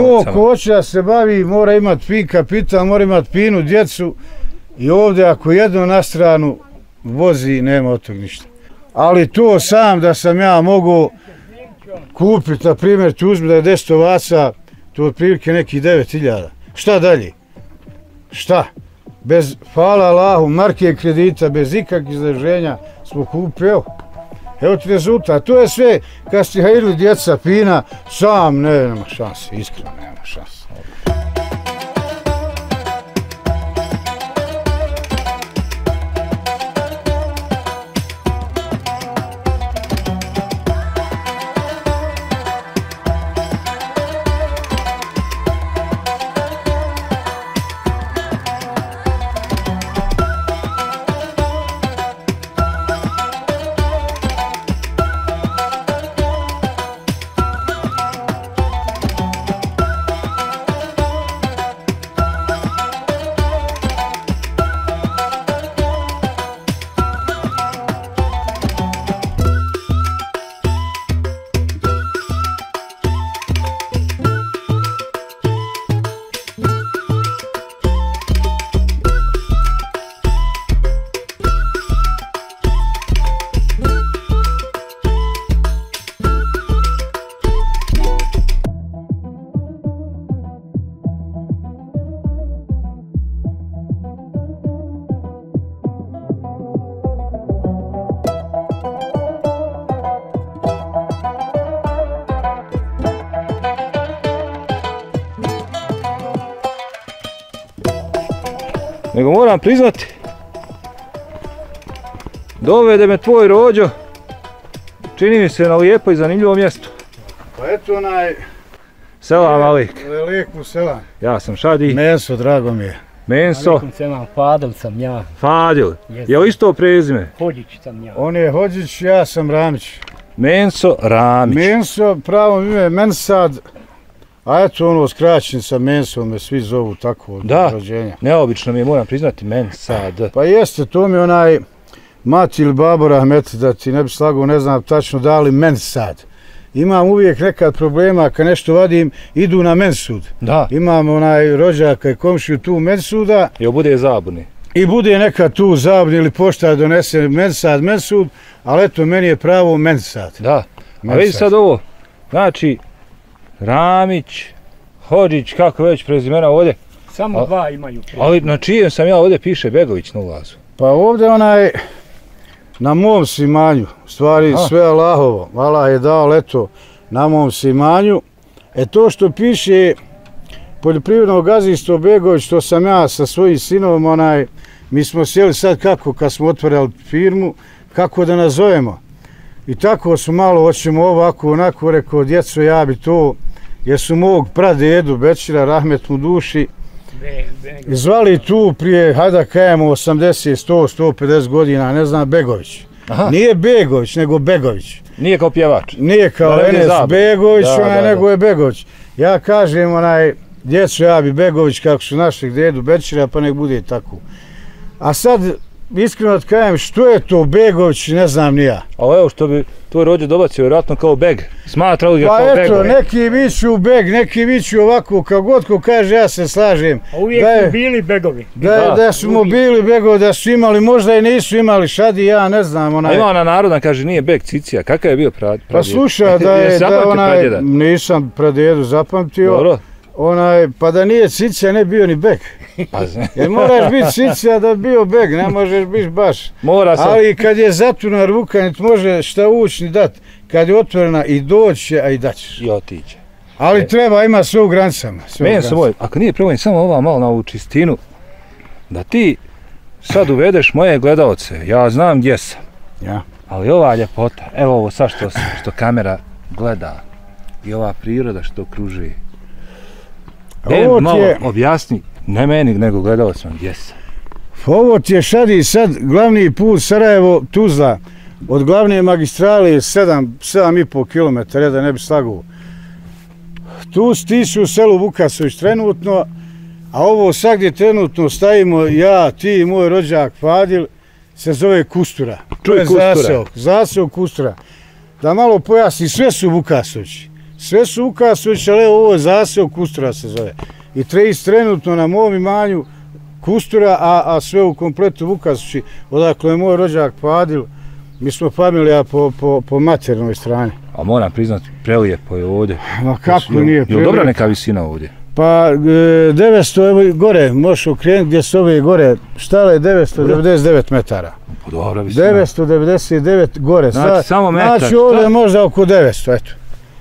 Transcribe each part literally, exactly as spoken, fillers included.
To ko hoće da se bavi mora imati fin kapital, mora imati finu djecu i ovdje ako jedno na stranu vozi nema od tog ništa. Ali to sam da sam ja mogu kupiti, na primjer ti uzmi da je deset ovaca, to otprilike nekih devet hiljada. Šta dalje? Šta? Bez, hvala Allahu, marke kredita, bez ikakvih izleženja smo kupio. Evo ti rezultat, to je sve, kad ste hajili djeca fina, sam ne, nema šanse, iskreno nema šanse. Nego moram priznati, dovede me tvoj rođo, čini mi se na lijepo i zanimljivo mjesto. Pa eto onaj... Selam Alik. Veliku selam. Ja sam Šadi. Menso, drago mi je. Menso. Alikom selam, Fadil sam ja. Fadil, je li isto prezime? Hođić sam ja. On je Hođić, ja sam Ramić. Menso Ramić. Menso, pravo ime je Mensad. A eto ono, skraćen sa Mensom, me svi zovu tako od rođenja. Da, neobično mi je, moram priznati, Mensad. Pa jeste, to mi onaj mati ili babo rahmeti, da ti ne bi slagao, ne znam tačno da li Mensad. Imam uvijek nekad problema, kad nešto vadim, idu na Mensud. Da. Imam onaj rođaka i komšiju tu Mensuda. I bude zabuni. I bude nekad tu zabuni ili pošta donese Mensad, Mensud, ali eto, meni je pravo Mensad. Da, a vidi sad ovo, znači... Ramić, Hođić, kako već prezimena ovdje. Samo dva imaju. Ali na čijem sam ja ovdje piše Begović na ulazu? Pa ovdje onaj, na mom simanju, u stvari sve Allahovo. Allah je dao leto na mom simanju. E to što piše poljoprivredno gazdinstvo Begović, što sam ja sa svojim sinovom, onaj, mi smo sjeli sad kako, kad smo otvorili firmu, kako da nazovemo. I tako su malo, hoćemo ovako, onako, rekao, djeco, ja bi to, jer su mog pradedu Bečira, rahmet mu duši, zvali tu prije, hajde da kajemo, osamdeset, sto, sto pedeset godina, ne znam, Begović. Nije Begović, nego Begović. Nije kao pjevač. Nije kao Enes Begović, nego je Begović. Ja kažem, onaj, djeco, ja bi Begović, kako su našeg dedu Bečira, pa nek bude tako. A sad... Iskreno da kajem, što je to Begović, ne znam ni ja. Ali evo što bi tvoj rođe dobacio, vjerojatno kao Beg. Smatrali ga kao Begović. Pa eto, neki viću Beg, neki viću ovako, kao god ko kaže, ja se slažem. A uvijek su bili Begovi. Da su mu bili Begovi, da su imali, možda i nisu imali Šadi, ja ne znam. Ima ona narodna, kaže, nije Beg Cicija, kakav je bio pradjed? Pa slušaj, da je onaj, nisam pradjedu zapamtio. Dobro. Onaj, pa da nije Cicija, ne bio ni Beg. Jer moraš biti Cicija da bio Beg, ne možeš biti baš. Ali kad je zatunar Vukan, može šta ući ni dat. Kad je otvorena i doće, a i daćeš. I otiće. Ali treba ima sve u granicama. Meni se moj, ako nije problem, samo ova malo na ovu čistinu, da ti sad uvedeš moje gledalce, ja znam gdje sam. Ali ova ljepota, evo ovo sad što kamera gleda i ova priroda što okruži. Evo malo objasni, ne meni, nego gledao sam gdje sam. Ovo ti je Šadi sad glavni put Sarajevo-Tuzla. Od glavne magistrale je sedam, sedam i pol kilometara, da ne bi slagao. Tu ti su u selu Vukasović trenutno, a ovo sad gdje trenutno stajimo, ja, ti i moj rođak Fadil, se zove Kustura. Čuj Kustura. Zaseok Kustura. Da malo pojasni, sve su Vukasovići. Sve su Vukasović, ali ovo je zaseo Kustura se zove. I treći trenutno na mom imanju Kustura, a, a sve u kompletu Vukasovići, odakle je moj rođak Padil. Mi smo familija po, po, po maternoj strani. A moram priznat, prelijepo je ovdje. Ma kako je, nije prelijepo? Je dobra neka visina ovdje? Pa devetsto gore, možeš okrenuti gdje su ove gore, štala je devetsto devedeset devet metara. Dobra visina. devetsto devedeset devet gore. Znači Sada, samo metar. Znači ovdje možda oko devetsto, eto.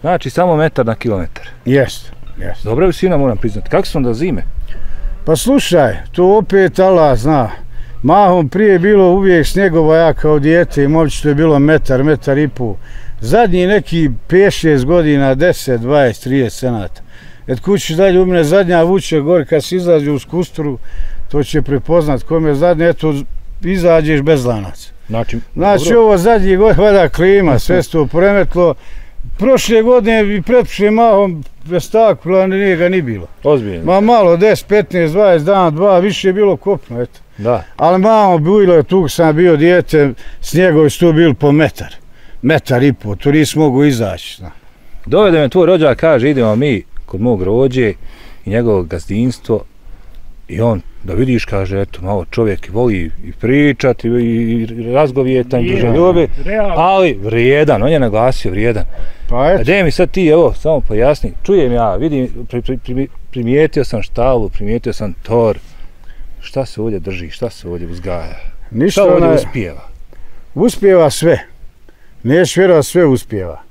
Znači samo metar na kilometar. Jeste, jeste. Dobra visina moram priznati. Kako su onda zime? Pa slušaj, to opet Allah zna. Mahom prije bilo uvijek snjegova, ja kao dijete i momčić, to je bilo metar, metar i pol. Zadnji neki pet šest godina, deset, dvadeset, trideset senata. Et kući dalje u mene zadnja vuče gore, kad se izlazi uz Kusturu, to će prepoznat kome zadnje, eto, izađeš bez lanaca. Znači, znači ovo zadnji god, vada klima, sve se to premetlo. Prošle godine i pretpošle mahom vestak, plan nije ga ni bilo. Ozbiljno. Ma malo, deset, petnaest, dvadeset dana, dva, više je bilo kopno, eto. Da. Ali malo bilo je tu, sam bio dijete, snjegovi su tu bili po metar, metar i po, tu nisi mogu izaći. Dovede me tvoj rođak, kaže, idemo mi kod mog rođe i njegovo gazdinstvo i on, da vidiš, kaže, eto, malo čovjek voli i pričati i razgovijetan, druželjubi, ali vrijedan, on je naglasio vrijedan. Pa eto. Gdje mi sad ti, evo, samo pojasni, čujem ja, vidim, pri, pri, pri, primijetio sam štalu, primijetio sam tor. Šta se ovdje drži, šta se ovdje uzgaja? Ništa, šta ovdje ona, uspijeva? Uspijeva sve. Neš vjerovat, sve uspijeva.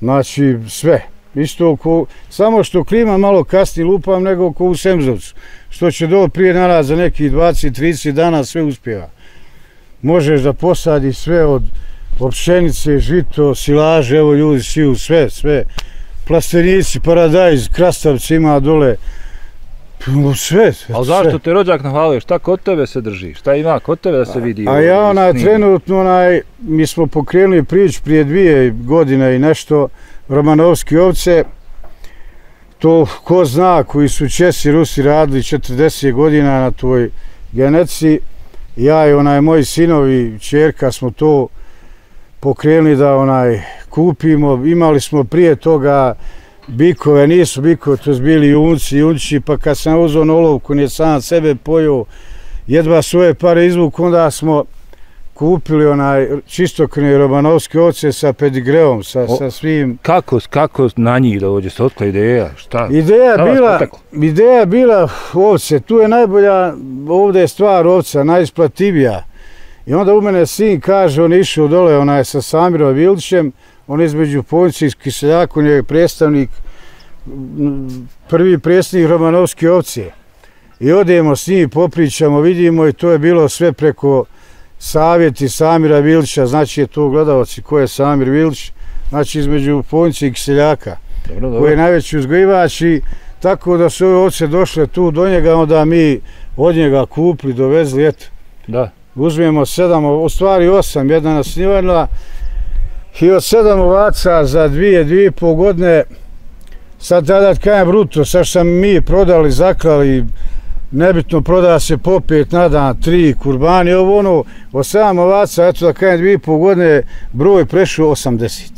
Znači sve. Isto ko, samo što klima malo kasnije lupam nego ko u Semzovcu. Što će do prije naraz za nekih dvadeset do trideset dana sve uspijeva. Možeš da posadi sve od pšenice, žito, silaže, evo ljudi siju, sve, sve. Plastenici, paradajz, krastavci ima dole. Sve, sve. Ali zašto te rođak nahvalio? Šta kod tebe se drži? Šta ima kod tebe da se vidi? A ja onaj trenutno, onaj, mi smo pokrenuli priču prije dvije godine i nešto, Romanovski ovce, to ko zna, koji su Česi, Rusi radili četrdeset godina na toj genetici, ja i onaj moji sinovi, čerka, smo to pokrenuli da onaj kupimo, imali smo prije toga bikove, nisu bikove, to su bili junci, junči, pa kad sam uzeo na olovku, nije sam sebe pojao, jedva svoje pare izvuk, onda smo kupili onaj čistokrvne romanovske ovce sa pedigreom, sa, o, sa svim. Kako, kako na njih dođe, se otkla ideja, šta? Ideja šta bila, ideja bila ovce, tu je najbolja, ovdje je stvar ovca, najisplativija. I onda u mene sin kaže, on je išao dole, onaj sa Samirom Vilićem, on je između Ponjica i Kiseljaka, on je predstavnik, prvi predstavnik Romanovske ovce. I odemo s njim, popričamo, vidimo i to je bilo sve preko savjeti Samira Vilića, znači je to gledalci ko je Samir Vilić, znači između Ponjica i Kiseljaka, dobro, dobro, koji je najveći uzgojivač i tako da su ove ovce došle tu do njega, onda mi od njega kupli, dovezli, eto. Da. Uzmemo sedam, u stvari osam, jedna nasnivana. I od sedam ovaca za dvije, dvije i pol godine, sad tada kajem bruto, sad što sam mi prodali, zaklali, nebitno proda se po pet na dan, tri kurbani, ovo ono, od sedam ovaca, eto da kajem dvije i pol godine, broj prešao osamdeset.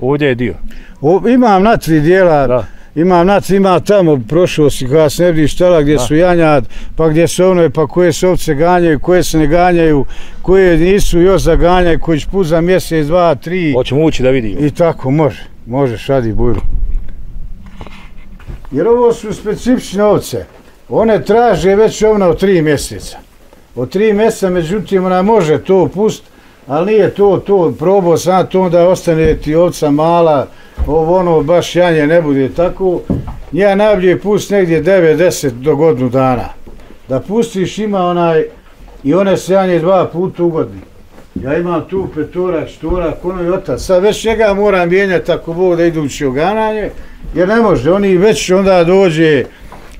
Ovdje je dio? O, imam na tri dijela, da. Imam na tri, imam tamo, prošao si kada se ne vidiš štala gdje da. Su janjad, pa gdje su ono, pa koje se ovce ganjaju, koje se ne ganjaju, koje nisu još za ganjaju, koji će put za mjesec, dva, tri. Hoćemo ući da vidimo. I tako, može, može, Šadi, bujro. Jer ovo su specifične ovce, one traže već ovna od tri mjeseca. Od tri mjeseca, međutim, ona može to pustiti, ali nije to, to probao sam to, onda ostane ti ovca mala, ovo ono, baš janje ne bude tako. Nja najbolje pusti negdje devet do deset do godinu dana. Da pustiš ima onaj, i one se janje dva puta ugodni. Ja imam tu petorak, štorak, ono i otac. Sad već njega moram mijenjati ako Bog da idući ogananje, jer ne može, oni već onda dođe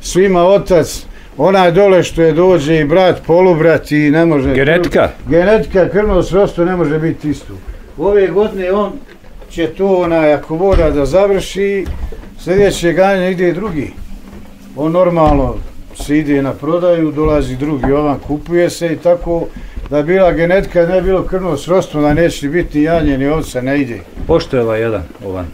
svima otac, onaj dole što je dođe i brat, polubrat i ne može... Genetika? Genetika, krvno srodstvo ne može biti isto. Ove godine on će to onaj, ako mora da završi, sljedeće ganje ide drugi. On normalno se ide na prodaju, dolazi drugi ovan, kupuje se i tako da bila genetika, ne bilo krvno srodstvo, da neće biti janje ni ovca, ne ide. Pošto je ovaj jedan ovan?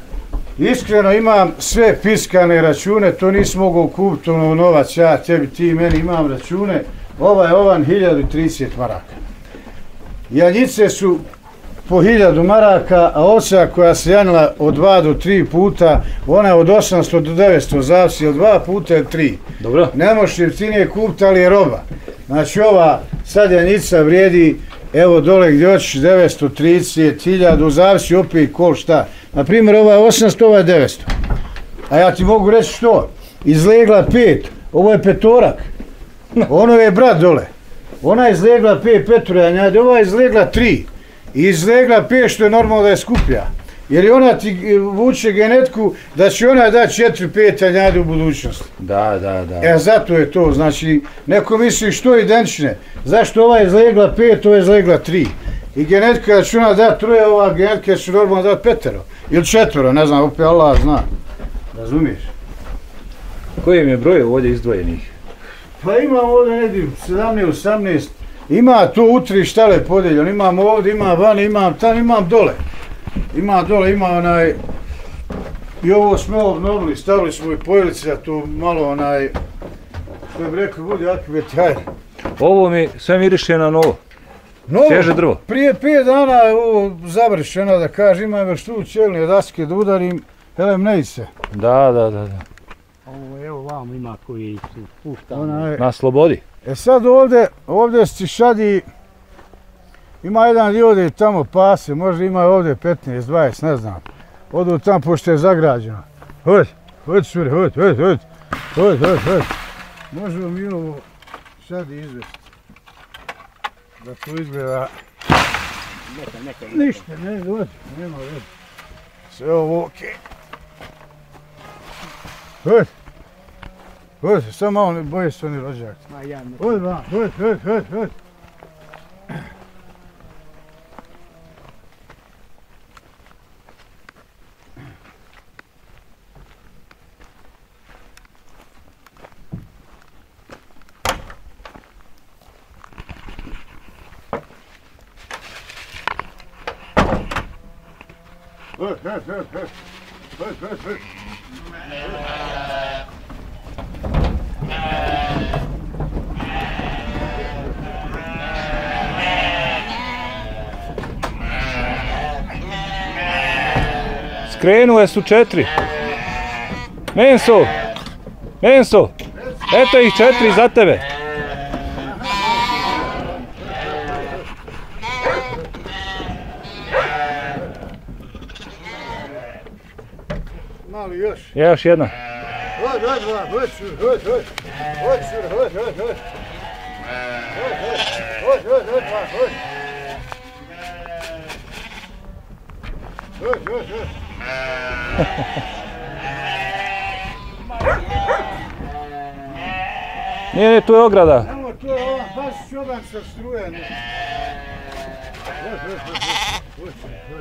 Iskreno imam sve fiskane račune, to nisam mogao kupiti ono novac, ja tebi, ti meni imam račune, ovaj ovan hiljadu trideset maraka. Janjice su po hiljadu maraka, a ovca koja se janila od dva do tri puta, ona je od osamsto do devetsto zavisi, ili dva puta ili tri. Dobro. Ne možeš jeftinije kupiti, ali je roba. Znači ova sad janjica vrijedi, evo dole gdje hoćeš devetsto trideset hiljada, zavisi opet kol šta. Na primjer ova je osamsto, ova je devetsto. A ja ti mogu reći što, izlegla pet, ovo je petorak, ono je brat dole. Ona je izlegla pet petoranja, ova je izlegla tri. I izlegla pet, što je normalno da je skuplja. Jer je ona ti vuče genetku da će ona dati četiri pet janjade u budućnosti. Da, da, da. E, zato je to, znači, neko misli što je identične. Zašto ova je izlegla pet, ova je izlegla tri. I genetika da će ona dati troje, ova genetika će normalno dati petero. Ili četvero, ne znam, opet Allah zna. Razumiješ? Koji im je broj ovdje izdvojenih? Pa imam ovdje nedim sedamnaest, osamnaest. Ima tu u tri štale podeljeno, imam ovdje, imam van, imam tam, imam dole. Imam dole, imam onaj... I ovo smo obnovili, stavili smo i pojelice da tu malo onaj... Što bih rekli, budi akibeti, hajde. Ovo mi sve miriše na novo. Novo? Svježe drvo. Prije pet dana je ovo završeno, da kažem, imam još tu čelne daske da udarim, helem ne ice. Da, da, da. Ovo evo vam ima koji su puštani. Na slobodi. E sad ovdje, ovdje si Šadi, ima jedan ljudi ovdje tamo pase, možda ima ovdje petnaest, dvadeset, ne znam. Odu tamo pošto je zagrađeno. Hod, hod sure, hod, hod, hod, hod, hod, hod. Možemo mi ovo Šadi izvesti. Da to izgleda... Neka, neka, neka. Ništa, ne, dođe, nema veze. Sve ovo okej. Hod. Hojte, samo malo ne boje se oni rođak. Hojte vam, hojte, hojte, hojte, hojte. Hojte, hojte, hojte, hojte, hojte, hojte. Skrenule su četiri. Menso, Menso, eto ih četiri za tebe. Mali još. Još jedna. Hod, hod, hod, hod, hod, hod, hod, hod, hod, hod, hod. Hod, hod, hod, hod, hod. Hod, hod, hod. Nije, nije, tu je ograda. Nemo, tu je ovan, baš čoban sa struja. Hod, hod, hod, hod, hod, hod.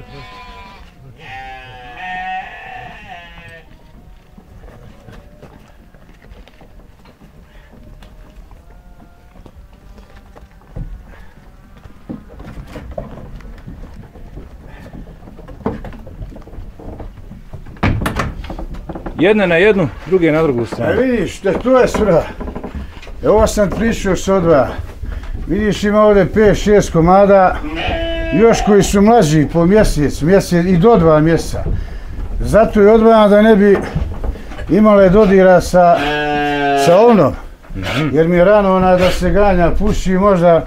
Jedne na jednu, druge na drugu stranu. E vidiš, to je svrha. Evo sam pričao s odva. Vidiš ima ovdje pet šest komada, još koji su mlađi po mjesec, mjesec i do dva mjeseca. Zato je odvajam da ne bi imale dodira sa, sa ovnom. Jer mi je rano ona da se ganja, puši možda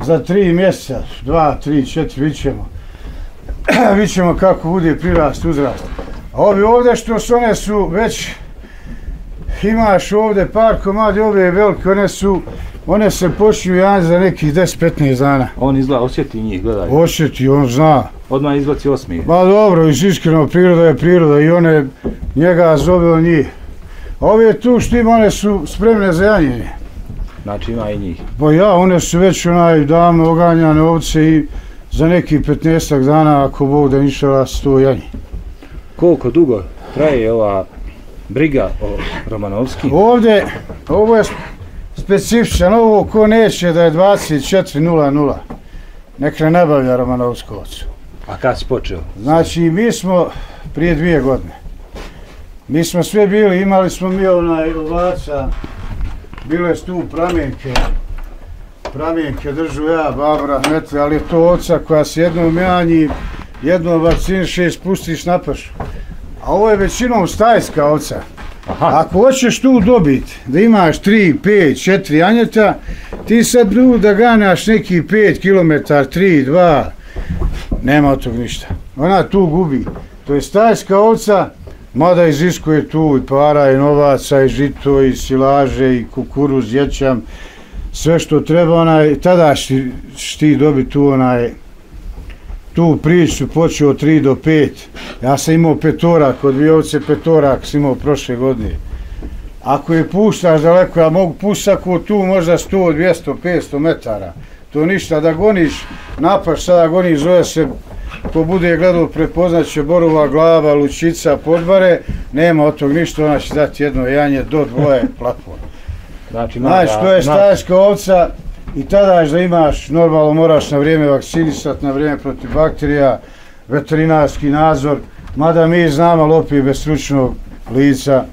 za tri mjeseca, dva, tri, četiri, vićemo. Vićemo kako bude prirast, uzrast. Ovi ovdje što su, one su već, imaš ovdje par komadi, ovdje je velike, one su, one se počinju janjati za nekih deset do petnaest dana. On izgleda, osjeti njih, gledaj. Osjeti, on zna. Odmah izbaci osmije. Ma dobro, iskreno, priroda je priroda i one, njega zove on njih. Ovi je tu što ima, one su spremne za janjenje. Znači ima i njih. Pa ja, one su već onaj davno oganjane ovce i za nekih petnaestak dana, ako Bog da ništa raz to janje. Koliko dugo traje ova briga o Romanovski? Ovdje, ovo je specifičan, ovo ko neće da je dvadeset četiri nula nula, nek ne nabavlja Romanovsku ovcu. A kad si počeo? Znači mi smo prije dvije godine. Mi smo sve bili, imali smo mi onaj ovaca, bile su tu pramenke, pramenke držu ja, babra, metve, ali je to oca koja se jednom janji, jednom vakciniše i spustiš na pašu. A ovo je većinom stajska oca. Ako hoćeš tu dobiti, da imaš tri, pet, četiri janjeta, ti sad da ganjaš neki pet kilometar, tri, dva, nema od tog ništa. Ona tu gubi. To je stajska ovca, mada iziskuje tu i para, i novaca, i žito, i silaže, i kukuruz, ječam, sve što treba, onaj, tada šti dobiti tu onaj, tu priču počeo od tri do pet. Ja sam imao petorak, od dvije ovce petorak sam imao prošle godine. Ako je puštaš daleko, ja mogu puštati tu možda sto, dvjesto, petsto metara. To ništa, da goniš, napaš sada goniš, zove se, ko bude gledao prepoznaće borova glava, lučica, podbare, nema od tog ništa, ona će dati jedno janje do dvoje plafona. Znači, znači to je stajska ovca i tada da imaš, normalno moraš na vrijeme vakcinisati, na vrijeme protiv bakterija, veterinarski nadzor, mada mi znamo lopi bez stručnog lica.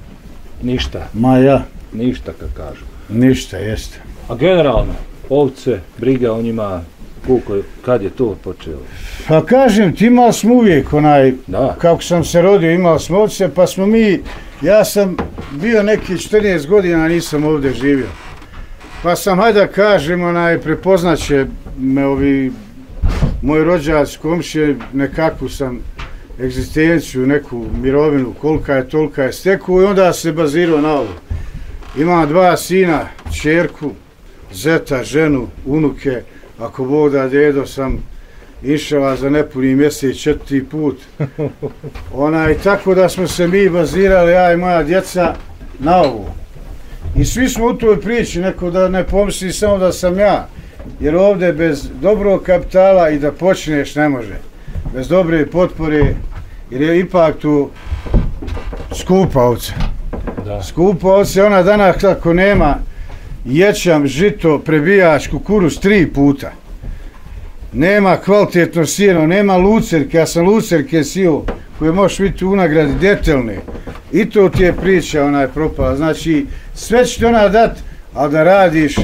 Ništa. Ma ja. Ništa, kad kažu. Ništa, jeste. A generalno, ovce, briga o njima, koliko, kad je to počelo? Pa kažem ti, imali smo uvijek onaj, kako sam se rodio, imali smo ovce, pa smo mi, ja sam bio neki četrnaest godina, nisam ovdje živio. Pa sam, hajde da kažem, onaj, prepoznaće me ovi, moj rođac, komšije, nekakvu sam egzistenciju, neku mirovinu, kolika je, tolika je steku i onda se bazirao na ovo. Imam dva sina, čerku, zeta, ženu, unuke, ako Bog da dedo sam išala za nepuni mjesec četiri put. Onaj, tako da smo se mi bazirali, ja i moja djeca, na ovo. I svi smo u toj priči, neko da ne pomisli samo da sam ja, jer ovdje bez dobrog kapitala i da počneš ne može. Bez dobre potpore, jer je ipak tu skupa ovca. Skupa ovca, ona danas ako nema ječam, žito, prebijač, kukuruz tri puta. Nema kvalitetno sijeno, nema lucerke, ja sam lucerke sio koje možeš vidjeti u nagradi detaljne. I to ti je priča, ona je propala. Znači, sve će ti ona dat, ali da radiš,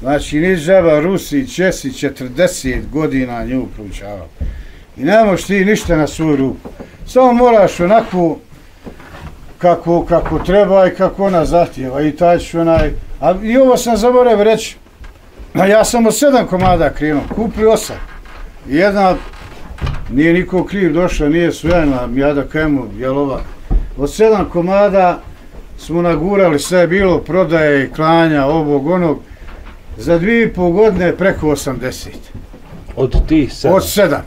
znači, nič žaba, Rusi, Česi, četrdeset godina nju proučavao. I ne moš ti ništa na svoju ruku. Samo moraš onako kako, kako treba i kako ona zahtjeva. I taj ću onaj... A i ovo sam zaboravio reći. Ja sam od sedam komada krenuo, kupio osam. I jedna, nije niko kriv došla, nije sujena, ja da kajemo, jel ova. Od sedam komada smo nagurali, sve je bilo prodaje, klanja, ovog, onog. Za dvije i pol godine preko osamdeset. Od ti sedam? Od sedam.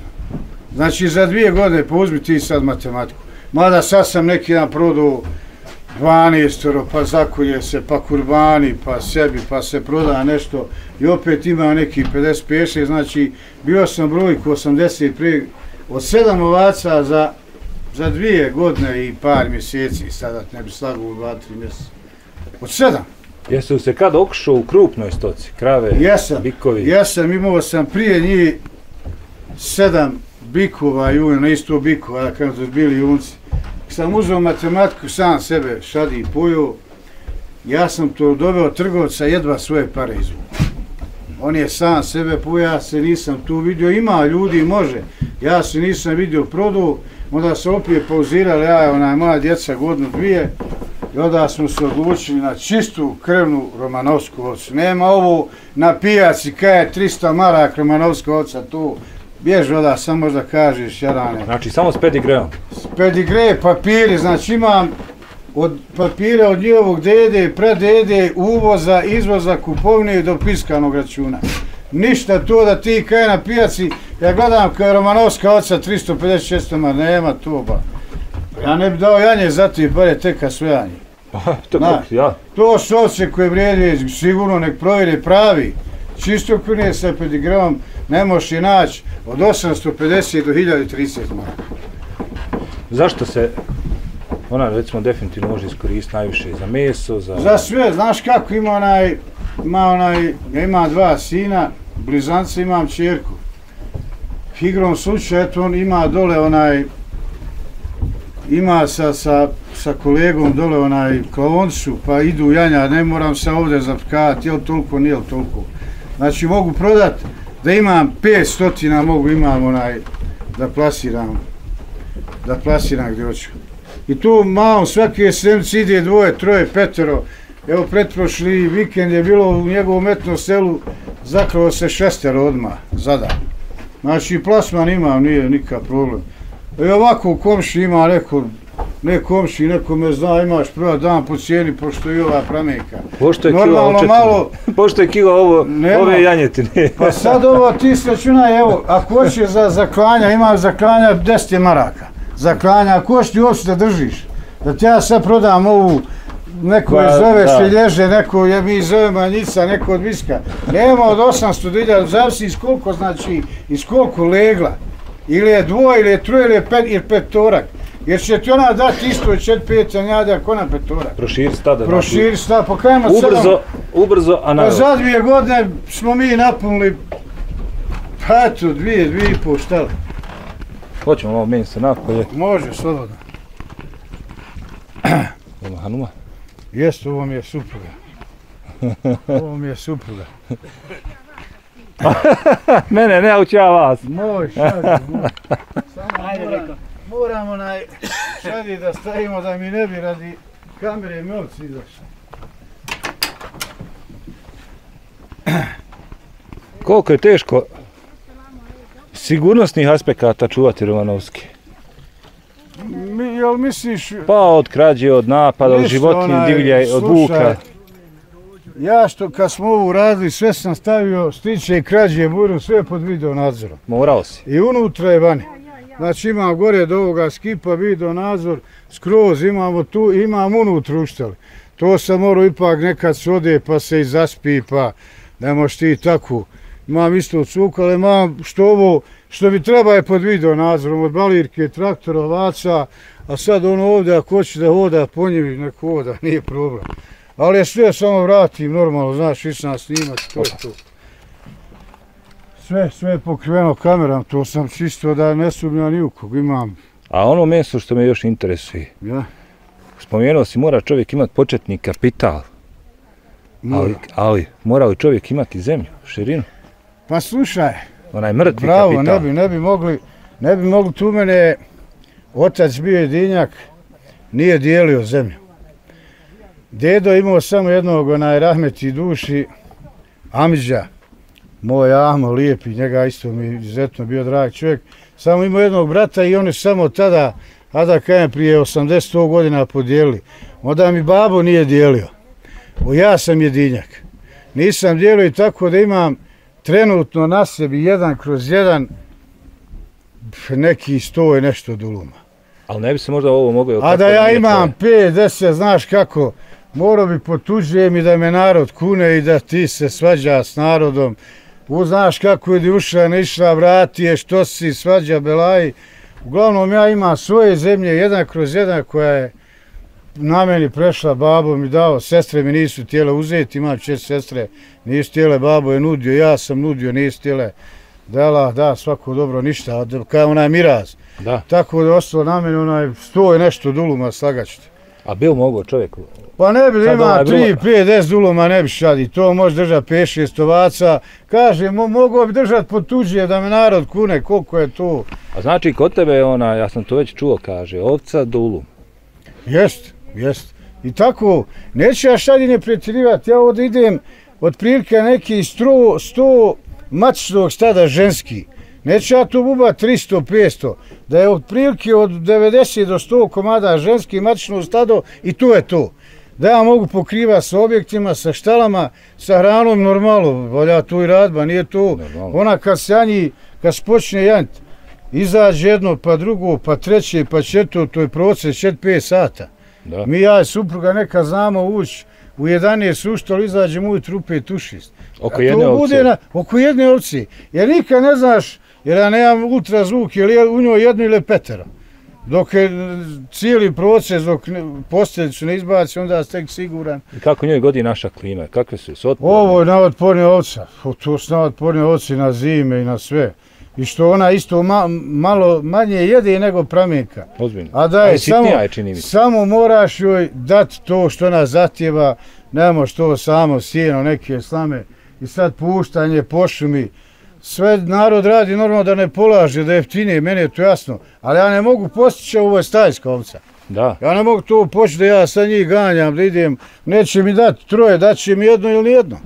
Znači za dvije godine, pa uzmi ti sad matematiku. Mada sad sam neki dan prodao dvanaestoro, pa zakolje se, pa kurbani, pa sebi, pa se proda nešto. I opet ima neki pedeset pet, znači bio sam brojku osamdeset prije, od sedam ovaca za, za dvije godine i par mjeseci, sada ne bi slago u dva, tri mjeseca. Od sedam. Jesu se kad okušao u krupnoj stoci, krave, bikovi? Jesam, imao sam prije njih sedam bikova, juna, isto bikova, kada su bili junci. Sam uzeo matematiku, sam sebe Šadi pojao, ja sam to doveo trgovca, jedva svoje pare izvukao. On je sam sebe pojao, ja se nisam tu vidio, ima ljudi, može, ja se nisam vidio prodao, onda se opet pauzirali, ja, onaj, moja djeca godinu dvije, i onda smo se odlučili na čistu krvnu romanovsku ovcu. Nema ovo na pijaci, kaj je trista marak romanovska ovca, to bježi voda, sam možda kažeš, Jarane. Znači, samo s pedigreom? S pedigre, papiri, znači imam papire od njihovog dede, predede, uvoza, izvoza, kupovine i dopiskanog računa. Ništa to da ti kaj na pijaci, ja gledam kao je romanovska oca tristo pedeset šest, ma nema to ba. Ja ne bi dao janje za ti, bar je teka sve janje. To su ovce koje vrijede, sigurno nek provjere pravi. Čisto kune sa pedigreom ne možeš je naći od osamsto pedeset do hiljadu trideset maraka. Zašto se ona, recimo, definitivno može iskoristiti najviše? Za meso, za... Za sve, znaš kako, ima onaj, ima onaj, ja imam dva sina, blizanca, imam čerku. Igrom slučaja, eto, on ima dole onaj, ima sa kolegom dole onaj klavoncu, pa idu janja, ne moram se ovdje zapkati, jel toliko, nije toliko. Znači mogu prodat, da imam petsto, mogu imam onaj, da plasiram, da plasiram gdje hoću. I tu malo, svake sedmice ide dvoje, troje, petero. Evo, pretprošli vikend je bilo u njegovom etnom selu, zaklalo se šestero odmah, zadan. Znači, plasman imam, nije nikakav problem. I ovako u komši ima neko, ne komši, neko me zna, imaš prva dan po cijeni, pošto je ova pramenka. Pošto je kila ove janjetine. Pa sad ovo ti sračunaj, evo, ako hoće za zaklanja, imam zaklanja deset maraka. Zaklanja, ako hoće ti uopšte da držiš, da ti ja sad prodam ovu, neko je zove šelježe, neko je mi zove manjica, neko od viska. Nema od osamsto hiljada, zavisi iz koliko, znači, iz koliko legla. Ili je dvoj, ili je troj, ili je pet, ili petorak. Jer će ti ona dati isto čet pet janjade, ako ona petorak. Proširi stada. Proširi stada, pa kajmo sedam. Ubrzo, ubrzo, a naravno. Za dvije godine smo mi napunili, pa eto, dvije, dvije i pol, šta li? Hoćemo malo meni se napolje. Može, slobodno. Ovo Hanuma? Jeste, ovo mi je supruga. Ovo mi je supruga. Mene, ne uči ja vas. Moj, Šadi, moj. Samo moramo na Šadi da stavimo da mi ne bi radi kamere mjevci izašli. Koliko je teško sigurnosnih aspekata čuvati Romanovski? Jel misliš... Pa od krađe, od napada, od životinja, divlja, od vuka. Ja što kad smo ovu radili, sve sam stavio stiče i krađe, budu sve pod video nadzorom. Morao si. I unutra je vani. Znači imam gore do ovoga skipa video nadzor, skroz imamo tu, imam unutru uštali. To sam morao ipak nekad se ode pa se i zaspi pa ne moš ti tako. Imam isto cuk, ali imam što ovo, što mi treba je pod video nadzorom, od balirke, traktora, ovaca, a sad ono ovdje ako hoće da hoda po njimi, neko hoda, nije problem. Ali ja sve samo vratim normalno, znaš, išam snimak, to je to. Sve, sve je pokriveno kameram, to sam čisto da ne sumnjam ni u kog, imam. A ono meso što me još interesuje, spomenuo si mora čovjek imati početni kapital, ali mora li čovjek imati zemlju, širinu? Pa slušaj, bravo, ne bi, ne bi mogli, ne bi mogli, tu mene otac bio jedinjak, nije dijelio zemlju. Dedo imao samo jednog, onaj rahmeti duši, Amidža, moj Amo, lijepi, njega isto mi je izuzetno bio drag čovjek, samo imao jednog brata i oni samo tada, a da kajem prije osamdeset do sto godina podijelili. Onda mi babo nije dijelio, o ja sam jedinjak, nisam dijelio i tako da imam trenutno na sebi jedan kroz jedan neki sto i nešto duluma. Ali ne bi se možda ovo mogli... A da ja imam pet, deset, znaš kako, morao bi potuđujem i da me narod kune i da ti se svađa s narodom. Znaš kako je ušla, ne išla, vrati je, što si, svađa, belaji. Uglavnom ja imam svoje zemlje, jedan kroz jedan koja je na meni prešla, babo mi dao, sestre mi nisu htjele uzeti, imam četiri sestre, nisu htjele, babo je nudio, ja sam nudio, nisu htjele. Dela, da, svako dobro, ništa, kao onaj miraz. Tako da je ostalo na meni onaj sto i nešto duluma, slagačite. A bil mogo čovjek? Pa ne bi, ima tri, pet, deset duluma, ne bi Šadi, to može držati pet, šest ovaca. Kažem, mogo bi držati po tuđe da me narod kune, koliko je to. A znači, kod tebe je ona, ja sam to već čuo, kaže, ovca dulum. Jest, jest. I tako, neću ja Šadi ne pretjerivati, ja ovdje idem od prilike neki sto... matičnog stada ženski. Neću ja tu buba tristo, petsto, da je od prilike od devedeset do sto komada ženski matično stado i to je to. Da ja mogu pokriva sa objektima, sa štalama, sa hranom normalno, valja tu i radba, nije to. Ona kad se janji, kad se počne janjit, izađe jedno, pa drugo, pa treće, pa četvrto, to je proces četiri do pet sata. Mi ja i supruga neka znamo ući u jedanaest uštol, izađemo ujutru u pet do šest. Oko jedne ovce? Oko jedne ovce. Jer nikad ne znaš, jer ja nemam ultrazvuk, jer je u njoj jedno ili petero. Dok je cijeli proces, dok posteljicu ne izbaci, onda ste tek siguran. I kako njoj godi naša klima? Kakve su s otporne? Ovo je naotpornija ovca. To su naotpornije ovce na zime i na sve. I što ona isto malo manje jede nego Pramenka. Ozbiljno. A da je samo moraš joj dati to što ona zahtjeva, nemamo što samo sjeno, neke slame i sad puštanje po šumi. Sve narod radi normalno da ne polaže, da jeftinije, meni je to jasno. Ali ja ne mogu postići ovo stajska ovca. Da. Ja ne mogu to poći da ja sa njih ganjam, da idem, neće mi dati troje, daće mi jedno ili jedno.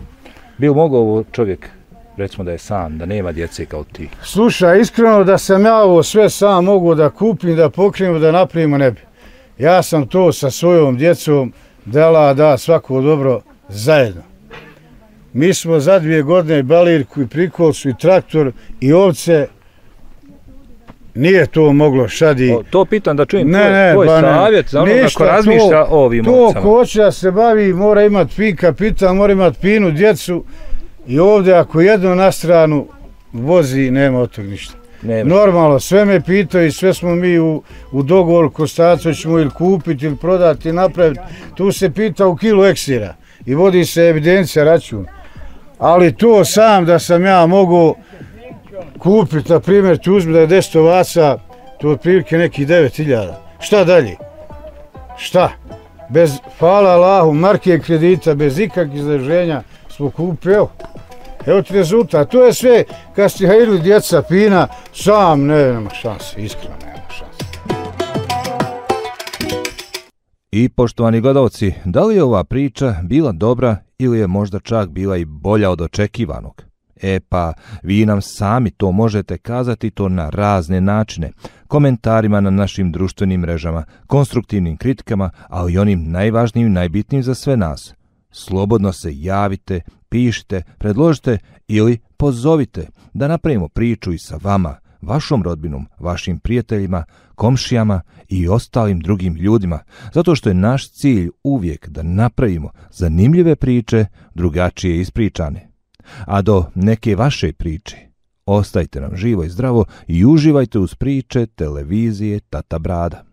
Bil mogao ovo čovjek, recimo da je sam, da nema djece kao ti? Slušaj, iskreno da sam ja ovo sve sam mogu da kupim, da pokrenim, da napravimo ne bi. Ja sam to sa svojom djecom dala da svako dobro zajedno. Mi smo za dvije godine i balirku i prikolcu i traktor i ovce. Nije to moglo, Šadi. To pitan da čujem tvoj savjet za onog ako razmišlja o ovim ovcama. To ko hoće da se bavi mora imati fin kapital, mora imati finu djecu i ovdje ako jedno na stranu vozi nema od tog ništa. Normalno, sve me pitaju i sve smo mi u dogovoru ko stacu ćemo ili kupiti ili prodati ili napraviti. Tu se pita u kilu eksira i vodi se evidencija račun. Ali to sam da sam ja mogao kupit, na primjer, ti uzmi da je deset ovaca, to je otprilike nekih devet hiljada. Šta dalje? Šta? Bez, hvala Allahu, marke kredita, bez ikakvih izraženja smo kupili, evo. Evo ti rezultat, to je sve, kad ste hajili djeca pina, sam ne, nema šanse, iskreno nema šanse. I poštovani gledalci, da li je ova priča bila dobra ili je možda čak bila i bolja od očekivanog? E pa, vi nam sami to možete kazati to na razne načine, komentarima na našim društvenim mrežama, konstruktivnim kritikama, ali i onim najvažnijim i najbitnijim za sve nas. Slobodno se javite, pišite, predložite ili pozovite da napravimo priču i sa vama, vašom rodbinom, vašim prijateljima, komšijama i ostalim drugim ljudima, zato što je naš cilj uvijek da napravimo zanimljive priče, drugačije ispričane. A do neke vaše priče, ostajte nam živo i zdravo i uživajte uz priče televizije Tata Brada.